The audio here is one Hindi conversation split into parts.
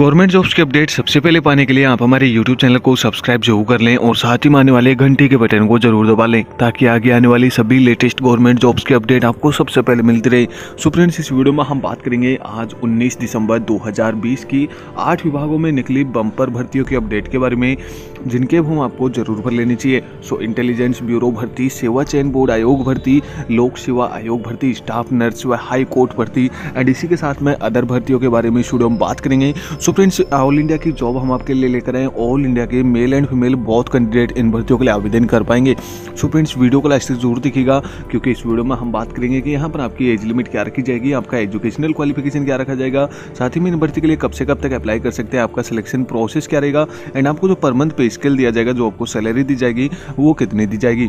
गवर्नमेंट जॉब्स के अपडेट सबसे पहले पाने के लिए आप हमारे यूट्यूब चैनल को सब्सक्राइब जरूर कर लें और साथ ही आने वाले घंटी के बटन को जरूर दबा लें ताकि आगे आने वाली सभी लेटेस्ट गवर्नमेंट जॉब्स के अपडेट आपको सबसे पहले मिलती रहे। सो फ्रेंड्स, इस वीडियो में हम बात करेंगे आज 19 दिसंबर 2020 की 8 विभागों में निकली बम्पर भर्तियों की अपडेट के बारे में, जिनके हम आपको जरूर भर लेनी चाहिए। सो इंटेलिजेंस ब्यूरो भर्ती, सेवा चयन बोर्ड आयोग भर्ती, लोक सेवा आयोग भर्ती, स्टाफ नर्स व हाई कोर्ट भर्ती एंड इसी के साथ में अदर भर्तियों के बारे में इस वीडियो में बात करेंगे। सो फ्रेंड्स, ऑल इंडिया की जॉब हम आपके लिए लेकर आए। ऑल इंडिया के मेल एंड फीमेल बहुत कैंडिडेट इन भर्तियों के लिए आवेदन कर पाएंगे। सो फ्रेंड्स, वीडियो को लास्ट तक जरूर देखिएगा क्योंकि इस वीडियो में हम बात करेंगे कि यहाँ पर आपकी एज लिमिट क्या रखी जाएगी, आपका एजुकेशनल क्वालिफिकेशन क्या रखा जाएगा, साथ ही में इन भर्ती के लिए कब से कब तक अप्लाई कर सकते हैं, आपका सिलेक्शन प्रोसेस क्या रहेगा एंड आपको जो पर मंथ पे स्केल दिया जाएगा, जो आपको सैलरी दी जाएगी वो कितनी दी जाएगी,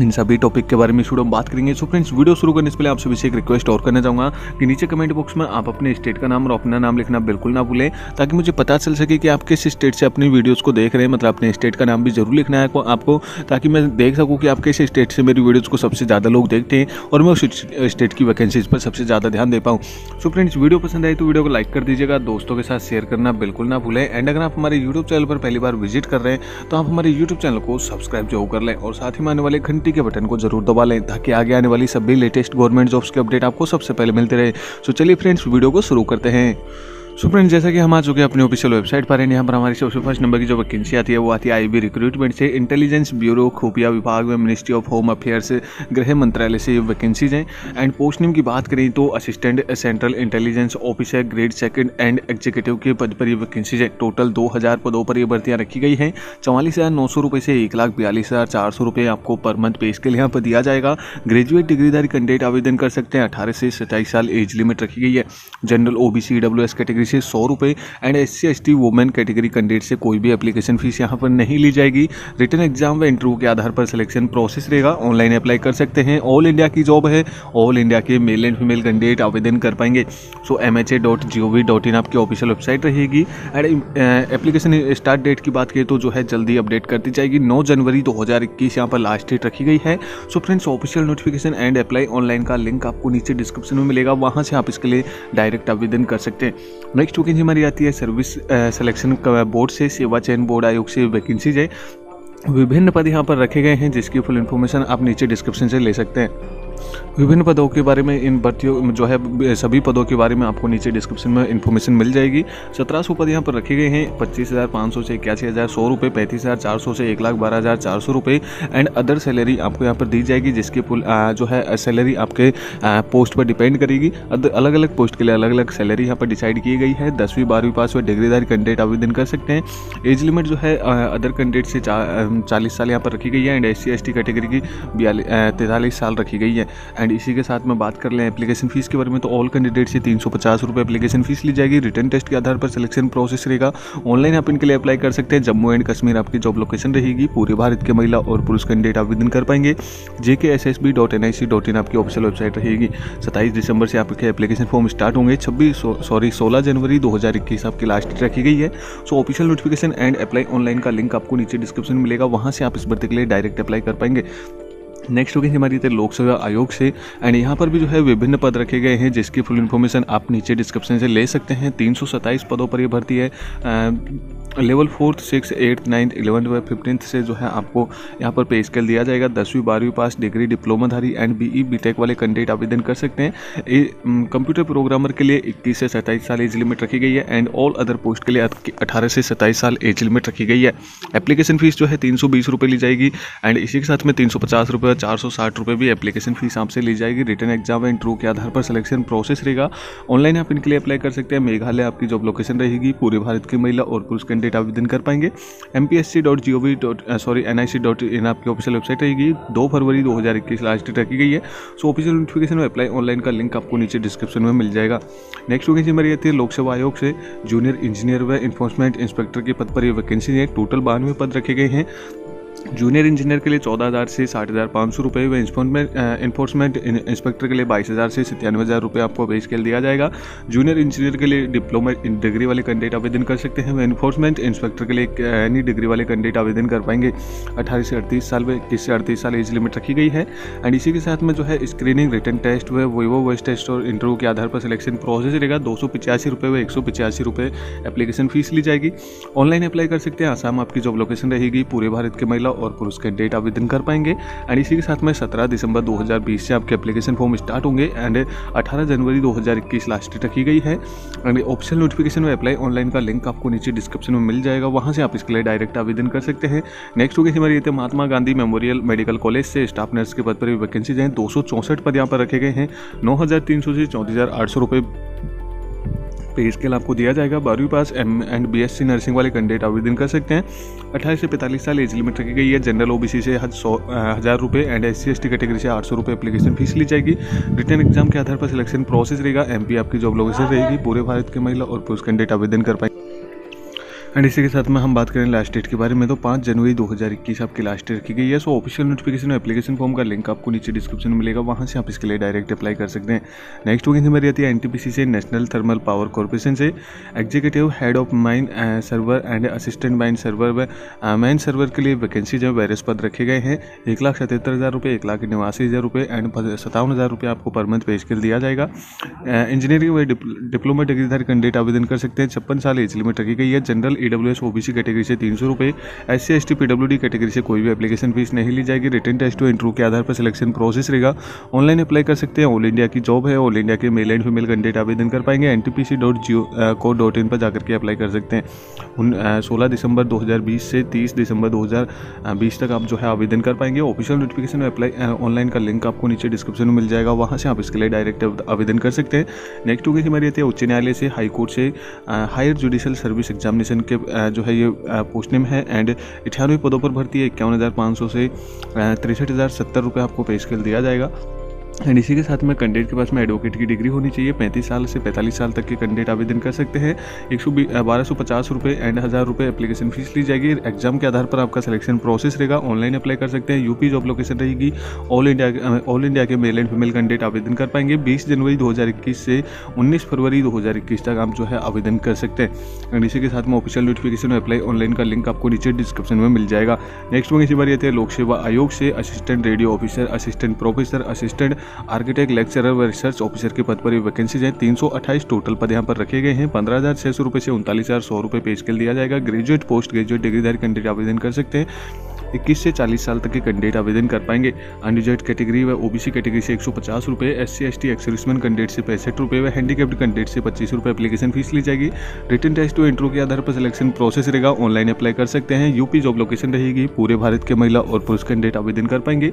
इन सभी टॉपिक के बारे में शुरू हम बात करेंगे। सो फ्रेंड्स, वीडियो शुरू करने से पहले आपसे विशेष एक रिक्वेस्ट और करना चाहूँगा कि नीचे कमेंट बॉक्स में आप अपने स्टेट का नाम और अपना नाम लिखना बिल्कुल ना भूलें ताकि मुझे पता चल सके कि आप किस स्टेट से अपनी वीडियोस को देख रहे हैं। मतलब अपने स्टेट का नाम भी जरूर लिखना है आपको, ताकि मैं देख सकूँ कि आप किस स्टेट से मेरी वीडियोज़ को सबसे ज़्यादा लोग देखते हैं और मैं उस स्टेट की वैकेंसीज पर सबसे ज़्यादा ध्यान दे पाऊँ। सो फ्रेंड्स, वीडियो पसंद आई तो वीडियो को लाइक कर दीजिएगा, दोस्तों के साथ शेयर करना बिल्कुल ना भूलें एंड अगर आप हमारे यूट्यूब चैनल पर पहली बार विजिट कर रहे हैं तो आप हमारे यूट्यूब चैनल को सब्सक्राइब जरूर कर लें और साथ ही में आने वाले घंटी के बटन को जरूर दबा लें ताकि आगे आने वाली सभी लेटेस्ट गवर्नमेंट जॉब्स के अपडेट आपको सबसे पहले मिलते रहे। तो चलिए फ्रेंड्स, वीडियो को शुरू करते हैं। सो फ्रेंड्स, जैसा कि हम आ चुके हैं अपनी ऑफिशियल वेबसाइट पर एंड यहाँ पर हमारी सबसे फर्स्ट नंबर की जो वैकेंसी आती है वो आती है IB रिक्रूटमेंट से। इंटेलिजेंस ब्यूरो खुफिया विभाग में मिनिस्ट्री ऑफ होम अफेयर्स गृह मंत्रालय से ये वैकेंसीज हैं एंड पोस्ट नेम की बात करें तो assistant central intelligence officer grade second and executive के पद पर ये वैकेंसीज है। टोटल 2000 पदों पर ये भर्तियाँ रखी गई हैं। 44,900 से 1,42,400 आपको पर मंथ पे स्केल यहाँ पर दिया जाएगा। ग्रेजुएट डिग्रीधारी कैंडिडेट आवेदन कर सकते हैं। 18 से 27 साल एज लिमिट रखी गई है। जनरल OBC EWS कैटेगरी से ₹100 and SC ST women category candidate से कोई भी एप्लीकेशन फीस यहाँ पर नहीं ली जाएगी। रिटन एग्जाम व इंटरव्यू के आधार पर सिलेक्शन प्रोसेस रहेगा। ऑनलाइन अप्लाई कर सकते हैं। ऑल इंडिया की जॉब है। ऑल इंडिया के मेल एंड फीमेल कैंडिडेट आवेदन कर पाएंगे। सो mha.gov.in आपकी ऑफिशियल वेबसाइट रहेगी एंड एप्लीकेशन स्टार्ट डेट की बात करें तो जो है जल्दी अपडेट कर दी जाएगी। 9 जनवरी 2021 यहाँ पर लास्ट डेट रखी गई है। So friends, official notification and apply online का लिंक आपको नीचे डिस्क्रिप्शन में मिलेगा, वहाँ से आप इसके लिए डायरेक्ट आवेदन कर सकते हैं। नेक्स्ट वैकेंसी हमारी आती है सर्विस सिलेक्शन बोर्ड से। सेवा चयन बोर्ड आयोग से वैकेंसीज है। विभिन्न पद यहाँ पर रखे गए हैं जिसकी फुल इन्फॉर्मेशन आप नीचे डिस्क्रिप्शन से ले सकते हैं। विभिन्न पदों के बारे में इन भर्तियों जो है सभी पदों के बारे में आपको नीचे डिस्क्रिप्शन में इन्फॉर्मेशन मिल जाएगी। 1700 पद यहाँ पर रखे गए हैं। 25,500 से 81,100 ₹, 35,400 से 1,12,400 ₹, एंड अदर सैलरी आपको यहाँ पर दी जाएगी जिसकी जो है सैलरी आपके पोस्ट पर डिपेंड करेगी। अलग अलग पोस्ट के लिए अलग अलग सैलरी यहाँ पर डिसाइड की गई है। 10वीं 12वीं पास हुए डिग्रीधारी कैंडिडेट आवेदन कर सकते हैं। एज लिमिट जो है अदर कैंडिडेट से 40 साल यहाँ पर रखी गई है एंड SC ST कैटेगरी की 43 साल रखी गई है। एंड इसी के साथ में बात कर लें एप्लीकेशन फीस के बारे में तो ऑल कैंडिडेट से 350 रुपये एप्लीकेशन फीस ली जाएगी। रिटर्न टेस्ट के आधार पर सिलेक्शन प्रोसेस रहेगा। ऑनलाइन आप इनके लिए अप्लाई कर सकते हैं। जम्मू एंड कश्मीर आपकी जॉब लोकेशन रहेगी। पूरे भारत के महिला और पुरुष कैंडिडेट आवेदन कर पाएंगे। jksb.nic.in आपकी ऑफिशियल वेबसाइट रहेगी। 27 दिसंबर से आपके एप्लीकेशन फॉर्म स्टार्ट होंगे। 16 जनवरी 2021 आपकी लास्ट डेट रखी गई है। So official notification and apply online का लिंक आपको नीचे डिस्क्रिप्शन में मिलेगा, वहाँ से आप इस भर्ती के लिए डायरेक्ट अप्लाई कर पाएंगे। नेक्स्ट वैकेंसी हमारी है लोक सेवा आयोग से एंड यहाँ पर भी जो है विभिन्न पद रखे गए हैं जिसकी फुल इन्फॉर्मेशन आप नीचे डिस्क्रिप्शन से ले सकते हैं। 327 पदों पर यह भर्ती है। Level 4th 6th 8th 9th 11th व 15th से जो है आपको यहाँ पर पे स्केल दिया जाएगा। 10वीं 12वीं पास डिग्री डिप्लोमाधारी एंड BE BTech वाले कैंडिडेट आवेदन कर सकते हैं। कंप्यूटर प्रोग्रामर के लिए 21 से 27 साल एज लिमिट रखी गई है एंड ऑल अदर पोस्ट के लिए 18 से 27 साल एज लिमिट रखी गई है। एप्लीकेशन फीस जो है 320 ली जाएगी एंड इसी के साथ में 350 रुपये 460 रुपये भी एप्लीकेशन फीस आपसे ली जाएगी। रिटर्न एग्जाम एंड इंटरव्यू के आधार पर सिलेक्शन प्रोसेस रहेगा। ऑनलाइन आप इनके लिए अप्लाई कर सकते हैं। मेघालय आपकी जॉब लोकेशन रहेगी। पूरे भारत की महिला और पुरुष डेटा आवेदन कर पाएंगे। mpsc.gov.in आपकी ऑफिशियल वेबसाइट रहेगी। 2 फरवरी 2021 लास्ट डेट रखी गई है। सो ऑफिशियल नोटिफिकेशन में अप्लाई ऑनलाइन का लिंक आपको नीचे डिस्क्रिप्शन में मिल जाएगा। नेक्स्ट वैकेंसी हमारी आती है लोक सेवा आयोग से जूनियर इंजीनियर व इन्फोर्समेंट इंस्पेक्टर के पद पर ये वैकेंसी है। टोटल 92 पद रखे गए हैं। जूनियर इंजीनियर के लिए 14,000 से 60,500 रुपये व इन्फोर्समेंट इंस्पेक्टर के लिए 22,000 से 97,000 रुपये आपको पे स्केल दिया जाएगा। जूनियर इंजीनियर के लिए डिप्लोमा डिग्री वाले कैंडिडेट आवेदन कर सकते हैं। वे इन्फोर्समेंट इंस्पेक्टर के लिए एनी डिग्री वाले कैंडिडेट आवेदन कर पाएंगे। 18 से 38 साल व 21 से 38 साल एज लिमिट रखी गई है। एंड इसी के साथ में जो है स्क्रीनिंग, रिटर्न टेस्ट व वीवो वॉइस टेस्ट और इंटरव्यू के आधार पर सिलेक्शन प्रोसेस रहेगा। 285 रुपये व 185 रुपये एप्लीकेशन फीस ली जाएगी। ऑनलाइन अप्लाई कर सकते हैं। आसाम आपकी जॉब लोकेशन रहेगी। पूरे भारत के महिला और पुरुष कैंडिडेट आवेदन कर पाएंगे। एंड इसी के साथ में 17 दिसंबर 2020 से आपके एप्लीकेशन फॉर्म स्टार्ट होंगे एंड 18 जनवरी 2021 लास्ट डेट रखी गई है। एंड ऑप्शनल नोटिफिकेशन में अप्लाई ऑनलाइन का लिंक आपको नीचे डिस्क्रिप्शन में मिल जाएगा, वहाँ से आप इसके लिए डायरेक्ट आवेदन कर सकते हैं। नेक्स्ट हो गई हमारी ये Mahatma Gandhi memorial medical college से स्टाफ नर्स के पद पर भी वैकेंसीज हैं। 264 पद यहाँ पर रखे गए हैं। 9,300 से 34,800 रुपये पे स्केल आपको दिया जाएगा। 12वीं pass M and BSc nursing वाले कैंडिडेट आवेदन कर सकते हैं। 28 से 45 साल एज लिमिट रखी गई है। जनरल ओबीसी से 1,000 रुपये एंड SC/ST कैटेगरी से 800 रुपये एप्लीकेशन फीस ली जाएगी। रिटर्न एग्जाम के आधार पर सिलेक्शन प्रोसेस रहेगा। MP आपकी जॉब लोकेशन रहेगी। पूरे भारत के महिला और पुरुष कैंडिडेट आवेदन कर पाएंगे। एंड इसी के साथ में हम बात करें लास्ट डेट के बारे में तो 5 जनवरी 2021 आपकी लास्ट डेट रखी गई है। सो ऑफिशियल नोटिफिकेशन और एप्लीकेशन फॉर्म का लिंक आपको नीचे डिस्क्रिप्शन में मिलेगा, वहाँ से आप इसके लिए डायरेक्ट अप्लाई कर सकते हैं। नेक्स्ट वैकेंसी हमारी आती है NTPC से, नेशनल थर्मल पावर कॉर्पोरेशन से, executive head of mine surveyor and assistant mine surveyor व माइन सर्वर के लिए वैकेंसी जो वैरियस पद रखे गए हैं। 1,77,000 रुपये, 1,89,000 रुपये एंड 57,000 रुपये आपको पर मंथ पे स्केल दिया जाएगा। इंजीनियरिंग व डिप्लोमा डिग्रीधारी कैंडिडेट आवेदन कर सकते हैं। 56 साल एज लिमिट रखी गई है। जनरल EWS OBC कैटेगरी से 300 रुपये, SC/ST PWD कैटेगरी से कोई भी एप्लीकेशन फीस नहीं ली जाएगी। रिटर्न टेस्ट और इंटरव्यू के आधार पर सिलेक्शन प्रोसेस रहेगा। ऑनलाइन अप्लाई कर सकते हैं। ऑल इंडिया की जॉब है। ऑल इंडिया के मेल एंड फीमेल कैंडिडेट आवेदन कर पाएंगे। NTPC.go.in पर जाकर के अप्लाई कर सकते हैं। 16 दिसंबर 2020 से 30 दिसंबर 2020 तक आप जो है आवेदन कर पाएंगे। ऑफिशियल नोटिफिकेशन और अप्लाई ऑनलाइन का लिंक आपको नीचे डिस्क्रिप्शन में मिल जाएगा, वहाँ से आप इसके लिए डायरेक्ट आवेदन कर सकते हैं। नेक्स्ट हो गई हमारी आती है उच्च न्यायालय से, हाई कोर्ट से, हायर जुडिशियल सर्विस एग्जामिनेशन के जो है ये पोस्ट नेम है। एंड 98 पदों पर भर्ती है। 51,500 से 63,070 रुपये आपको पे स्केल दिया जाएगा। एंड इसी के साथ में कैंडिडेट के पास में एडवोकेट की डिग्री होनी चाहिए। 35 साल से 45 साल तक के कैंडिडेट आवेदन कर सकते हैं। 1,250 रुपये एंड 1,000 रुपये एप्लीकेशन फीस ली जाएगी। एग्जाम के आधार पर आपका सिलेक्शन प्रोसेस रहेगा। ऑनलाइन अप्लाई कर सकते हैं। यूपी जॉब लोकेशन रहेगी। ऑल इंडिया के मेल एंड फीमेल कैंडिडेट आवेदन कर पाएंगे। 20 जनवरी 2021 से 19 फरवरी 2021 तक आप जो है आवेदन कर सकते हैं। एंड इसी के साथ में ऑफिशियल नोटिफिकेशन और अप्लाई ऑनलाइन का लिंक आपको नीचे डिस्क्रिप्शन में मिल जाएगा। नेक्स्ट में इसी बार आते हैं लोक सेवा आयोग से, assistant radio officer, assistant professor, assistant architect, lecturer व रिसर्च ऑफिसर के पद पर वैकेंसीज हैं। 328 टोटल पद यहाँ पर रखे गए हैं। 15,600 रुपये से 39,100 रुपये पे स्केल दिया जाएगा। ग्रेजुएट पोस्ट ग्रेजुएट डिग्रीधारी कैंडिडेट आवेदन कर सकते हैं। 21 से 40 साल तक के कैंडिडेट आवेदन कर पाएंगे। अनरिजर्व कैटेगरी व OBC कैटेगरी से 150 रुपये, SC/ST एक्सर्विसमैन कैंडिडेट से 65 रुपये व हैंडीकैप्ड कैंडिडेट से 25 रुपये एप्लीकेशन फीस ली जाएगी। रिटर्न टेस्ट और इंटरव्यू के आधार पर सिलेक्शन प्रोसेस रहेगा। ऑनलाइन अप्लाई कर सकते हैं। यूपी जॉब लोकेशन रहेगी। पूरे भारत के महिला और पुरुष कैंडिडेट आवेदन कर पाएंगे।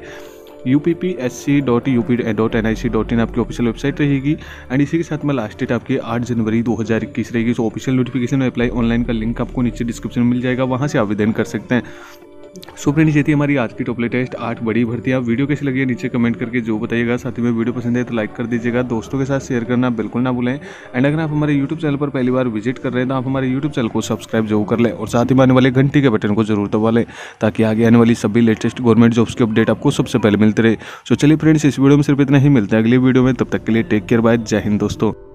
UPPSC.UP.NIC.in आपकी ऑफिशियल वेबसाइट रहेगी। एंड इसी के साथ में लास्ट डेट आपकी 8 जनवरी 2021 रहेगी। सो ऑफिशियल नोटिफिकेशन और अप्लाई ऑनलाइन का लिंक आपको नीचे डिस्क्रिप्शन में मिल जाएगा, वहाँ से आवेदन कर सकते हैं। सो फ्रेंड्स, ये थी हमारी आज की टॉप लेटेस्ट 8 बड़ी भर्तियाँ। वीडियो कैसी लगी है नीचे कमेंट करके जो बताइएगा। साथ ही में वीडियो पसंद है तो लाइक कर दीजिएगा, दोस्तों के साथ शेयर करना बिल्कुल ना भूलें। एंड अगर आप हमारे YouTube चैनल पर पहली बार विजिट कर रहे हैं तो आप हमारे YouTube चैनल को सब्सक्राइब जरूर कर लें और साथ ही में आने वाले घंटी के बटन को जरूर दबा लें ताकि आगे आने वाली सभी लेटेस्ट गवर्नमेंट जॉब्स की अपडेट आपको सबसे पहले मिलते रहे। सो चलिए फ्रेंड्स, इस वीडियो में सिर्फ इतना ही। मिलता है अगली वीडियो में, तब तक के लिए टेक केयर, बाय, जय हिंद दोस्तों।